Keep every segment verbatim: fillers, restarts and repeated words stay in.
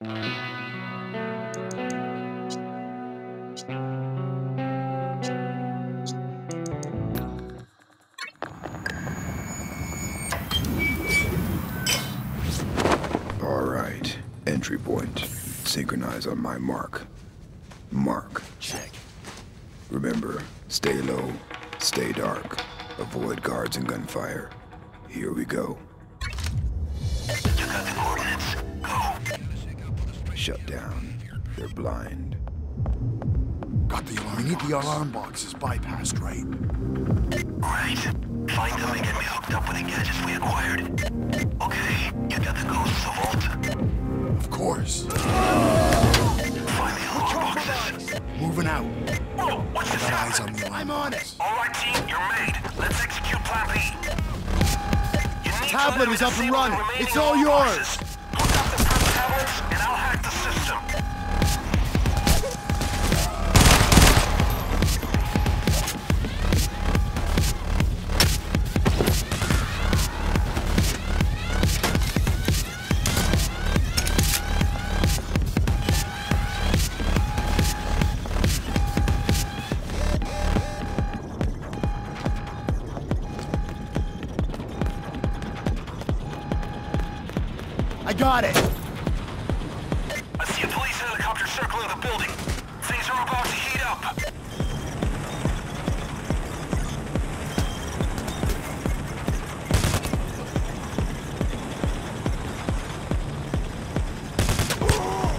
Alright, entry point. Synchronize on my mark. Mark. Check. Remember, stay low, stay dark, avoid guards and gunfire. Here we go. You got the coordinates. Go. Shut down. They're blind. Got the alarm. We need the alarm boxes bypassed, right? Right. Find them and get me hooked up with the gadgets we acquired. Okay, you got the ghosts of Vault? Of course. Uh, Find the alarm boxes. Moving out. Whoa, what's this? Eyes on the I'm on it. All right, team, you're made. Let's execute Plan B. Tablet is up and running. It's all yours. Hook up the prep tablets and I'll hack the system. Got it! I see a police helicopter circling the building. Things are about to heat up. Oh,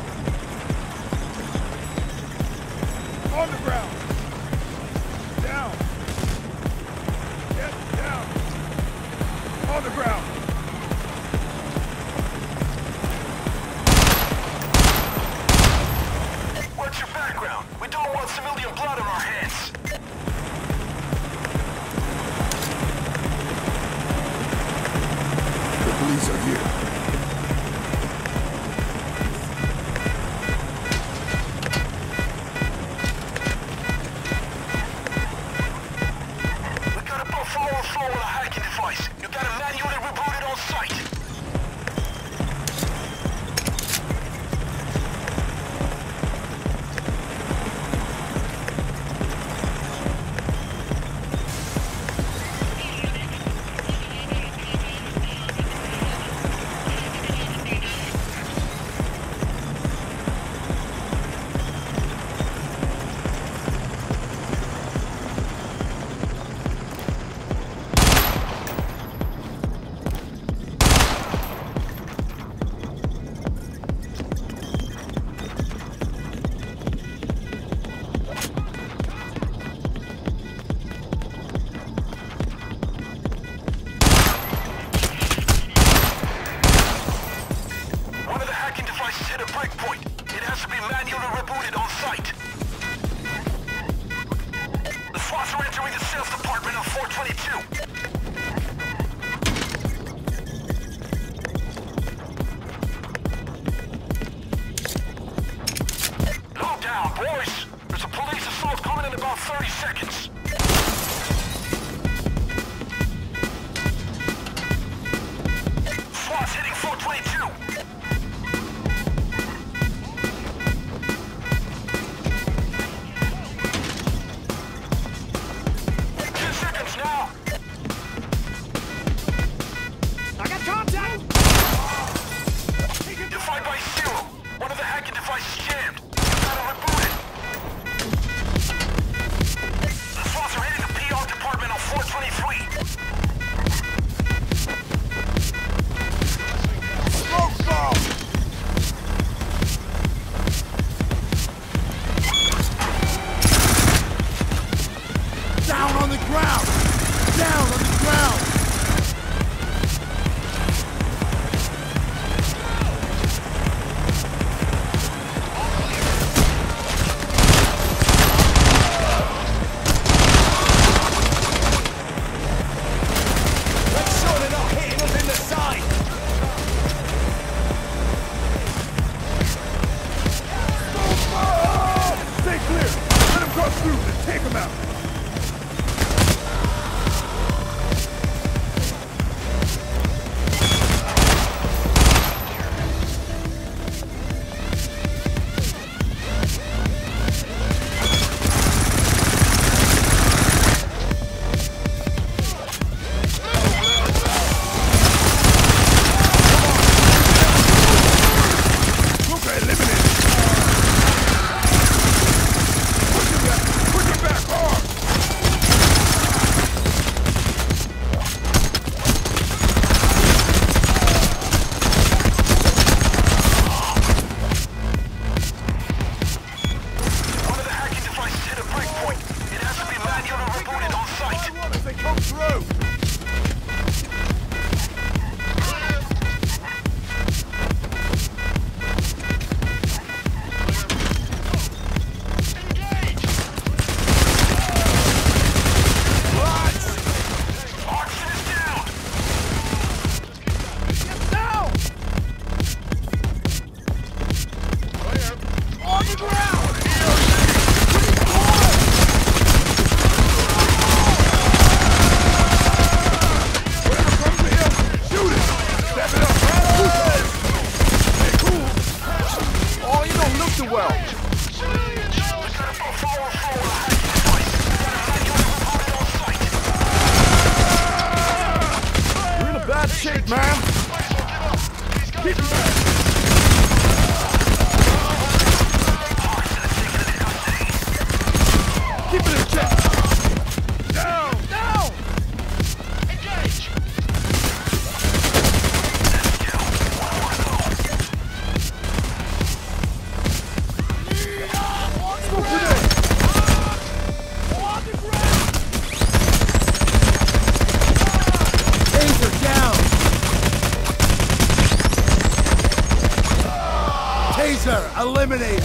man! Keep him down! Keep it in check! Down! Down! Engage! Smoke grenade! On the ground! Taser down! Taser eliminated!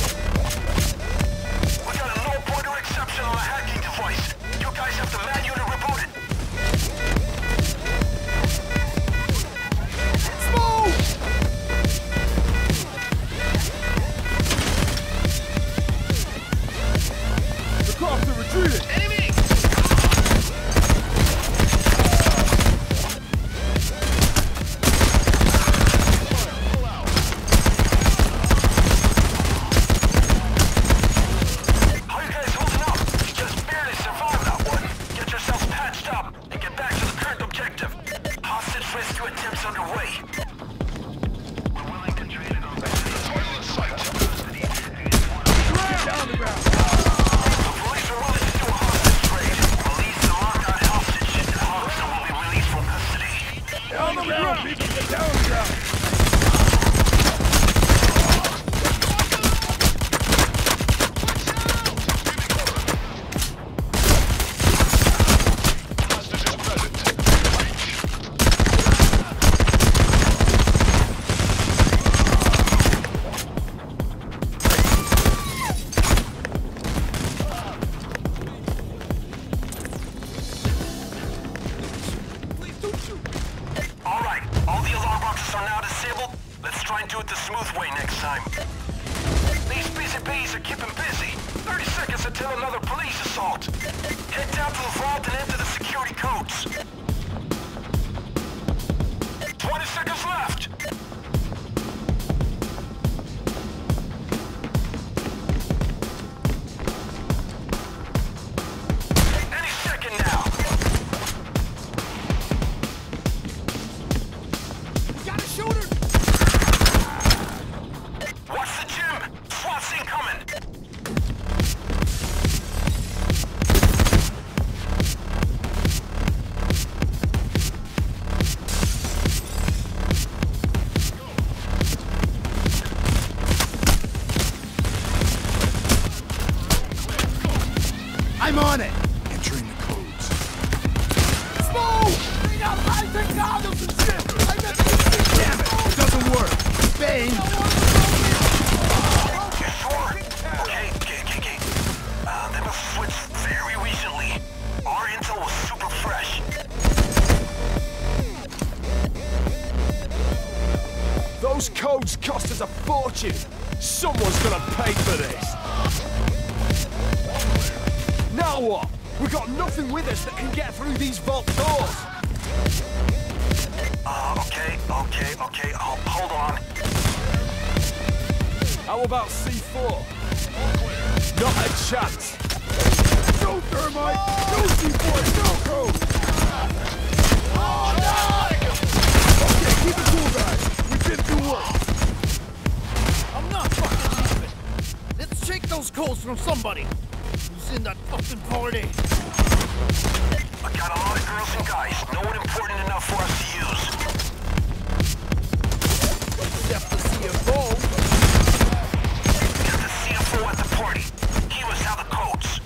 I'm on it! Entering the codes. Smoke! Bring out high technology and shit! I got this shit! Damn it! It doesn't work! Bane! You sure? Okay, okay, okay. Uh, they must switch very recently. Our intel was super fresh. Those codes cost us a fortune! Someone's gonna pay for this! Now what? We got nothing with us that can get through these vault doors. Uh, okay, okay, okay. I'll, hold on. How about C four? Not a chance. Go thermite. Go C four. Go go. Oh no! Okay, keep it cool, guys. We did do work. I'm not fucking leaving. Let's take those calls from somebody. In that fucking party. I got a lot of girls and guys. No one important enough for us to use. Except the C F O. Got the C F O at the party. He was out of coats.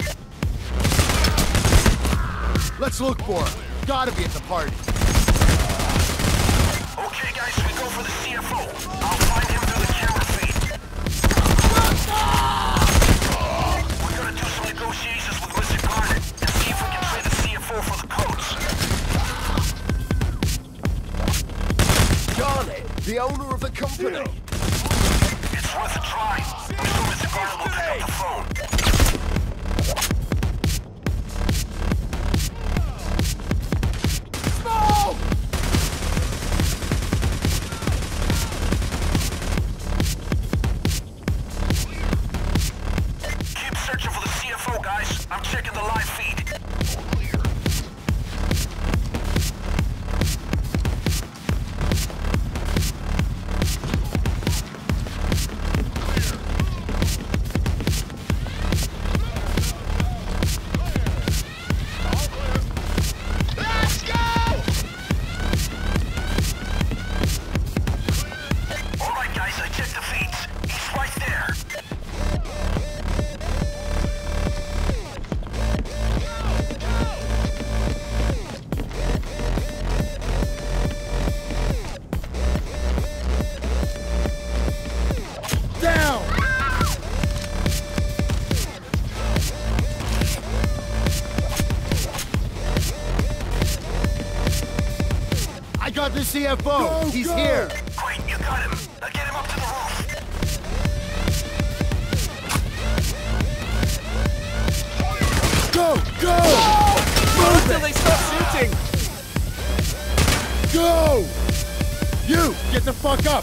Let's look for him. Gotta be at the party. Okay, guys, we go for the C F O. I'll find him through the camera feed. Ah! Negotiations with Mister Garnet and see if we can trade the C F O for the codes. Garnet, the owner of the company. It's worth a try. I'm sure Mister Garnet will pick up the phone. No! Keep searching for the C F O, guys. I'm checking the live feed. Clear. C F O! Go, He's go. here! Great, you got him! Now get him up to the roof! Go! Go! Move until they stop shooting! Go! You! Get the fuck up!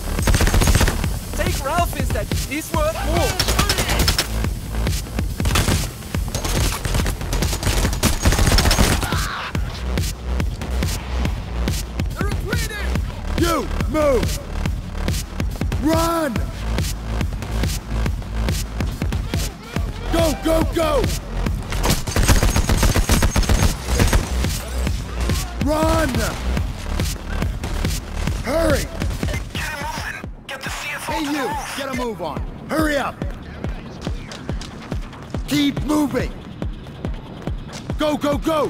Take Ralph instead! He's worth more! You move! Run! Go, go, go! Run! Hurry! Get him on! Get the C F O! Hey, you! Get a move on! Hurry up! Keep moving! Go, go, go!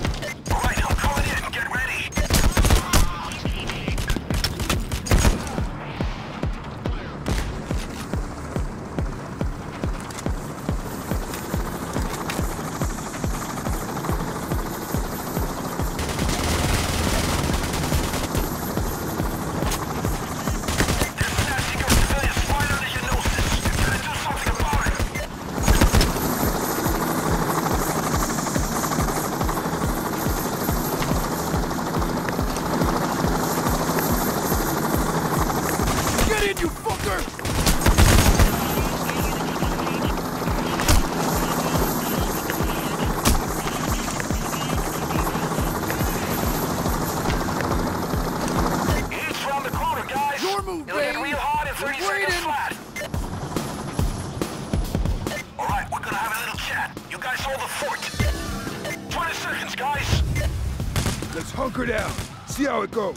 Hunker down. See how it goes.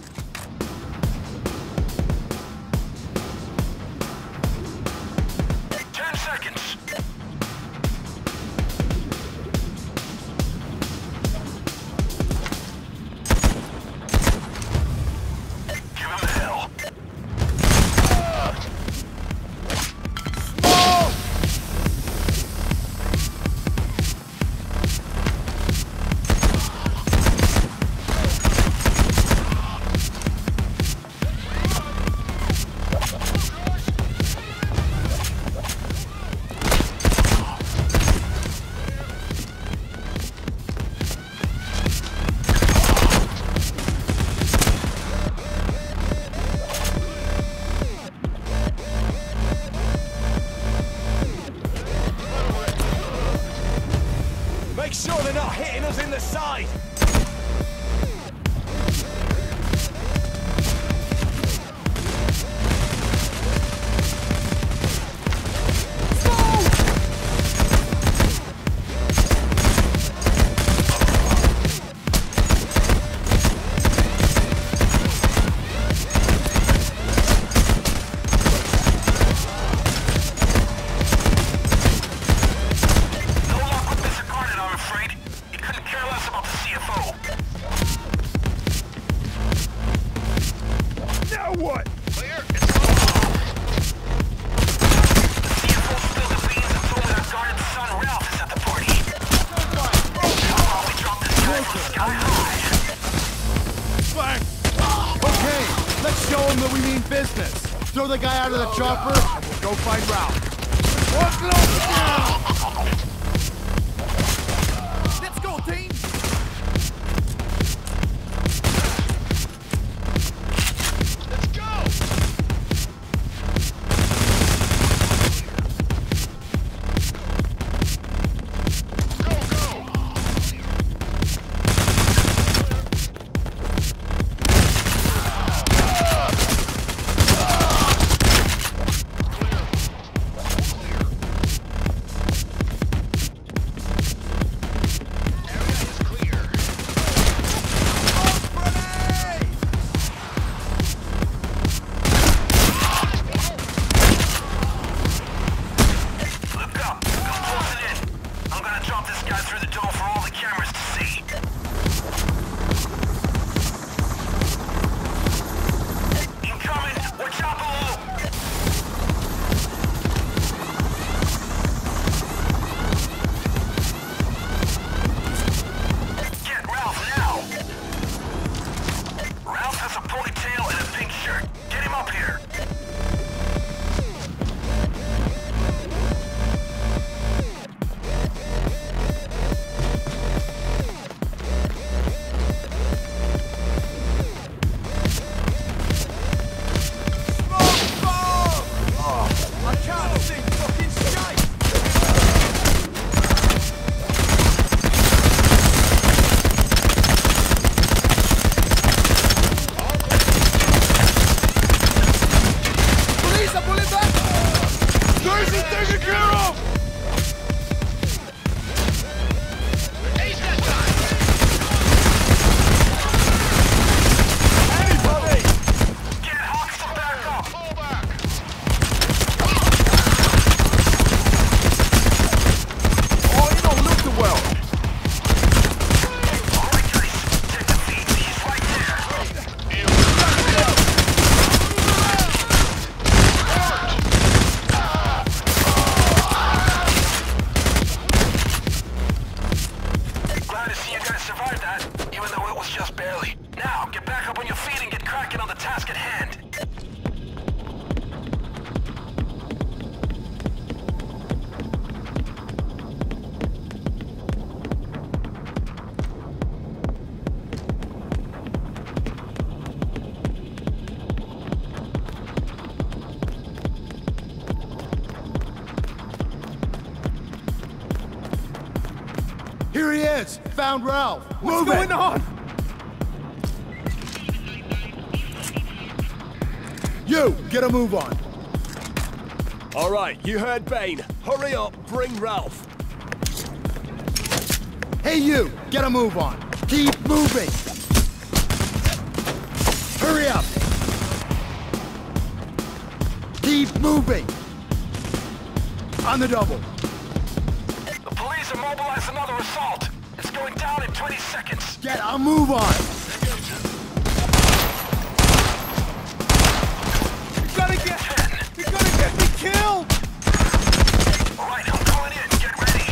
Ten seconds. Give him hell. Sure they're not hitting us in the side! Throw the guy out of the chopper, go find Ralph. Let's go, team! Let's go! Go, go! Vance, found Ralph. What's going on? You, get a move on. All right, you heard Bane. Hurry up, bring Ralph. Hey, you, get a move on. Keep moving. Hurry up. Keep moving. On the double. The police have mobilized another assault. It's going down in twenty seconds. Get a move on. You're gonna get, you're gonna get me killed. All right, I'm going in. Get ready.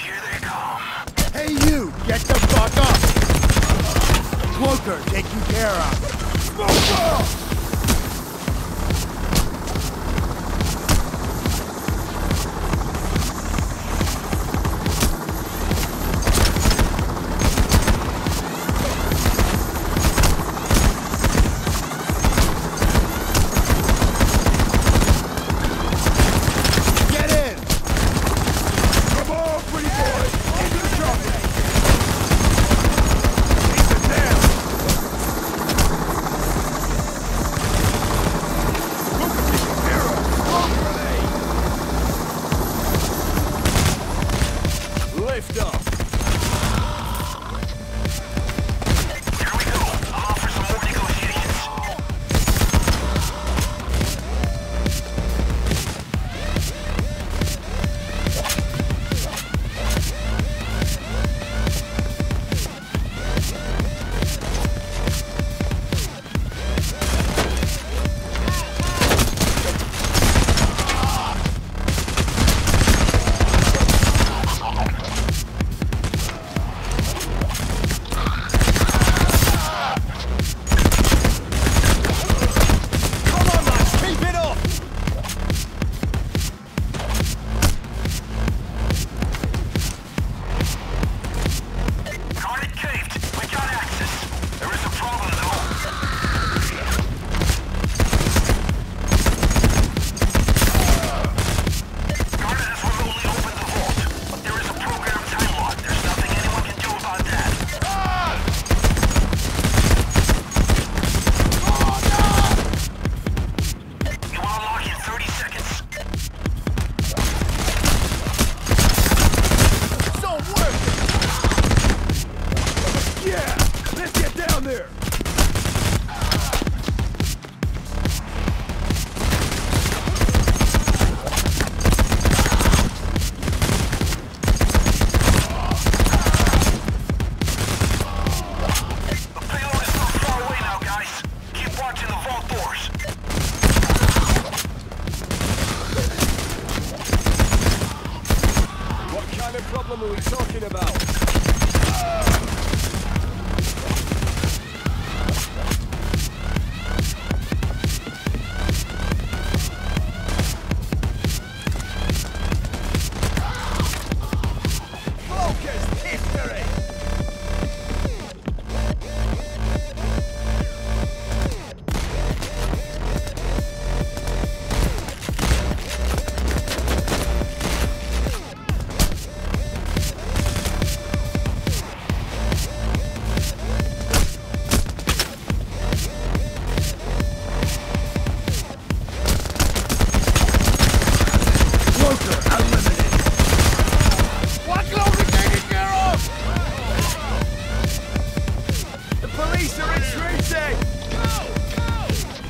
Here they come. Hey, you, get the fuck up. Cloaker, taking care of. Smoker!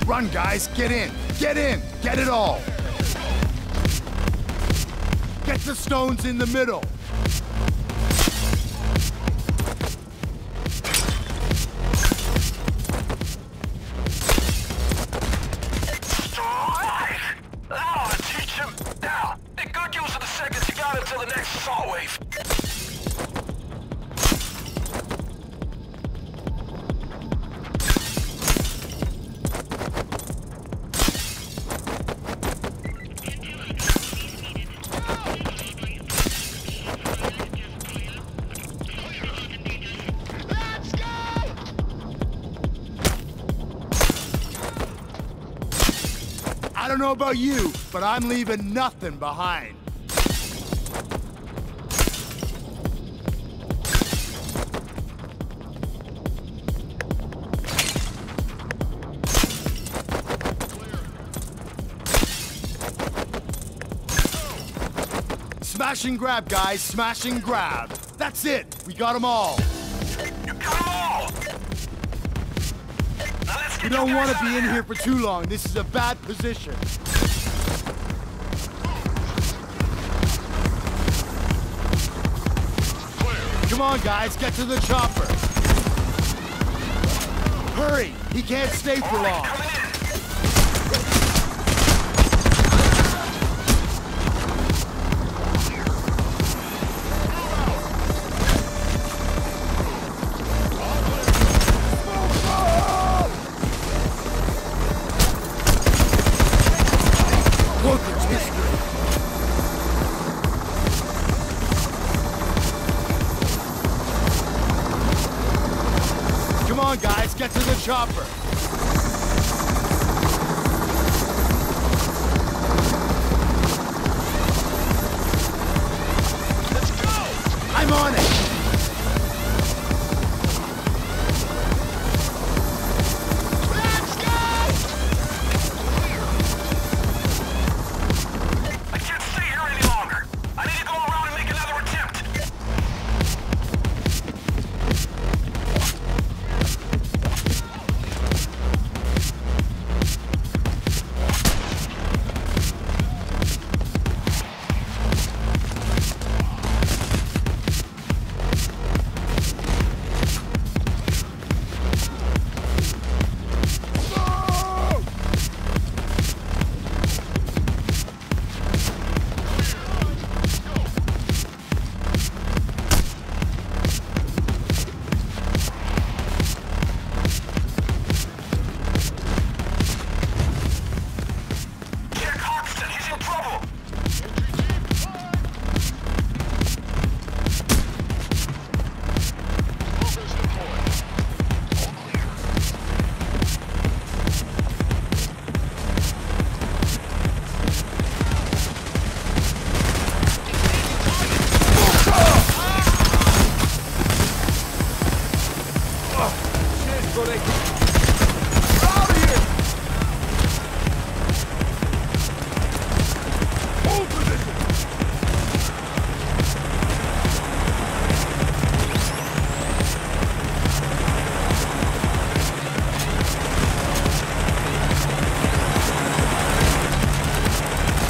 Run, guys, get in, get in, get it all. Get the stones in the middle. I don't know about you, but I'm leaving nothing behind. Smash and grab, guys. Smash and grab. That's it. We got them all. You got them all. We don't want to be in here for too long. This is a bad position. Come on, guys. Get to the chopper. Hurry. He can't stay for long. Guys, get to the chopper. Let's go! I'm on it! Let's go! I can't stay here any longer. I need to go around and make another attempt.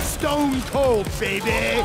Stone cold, baby!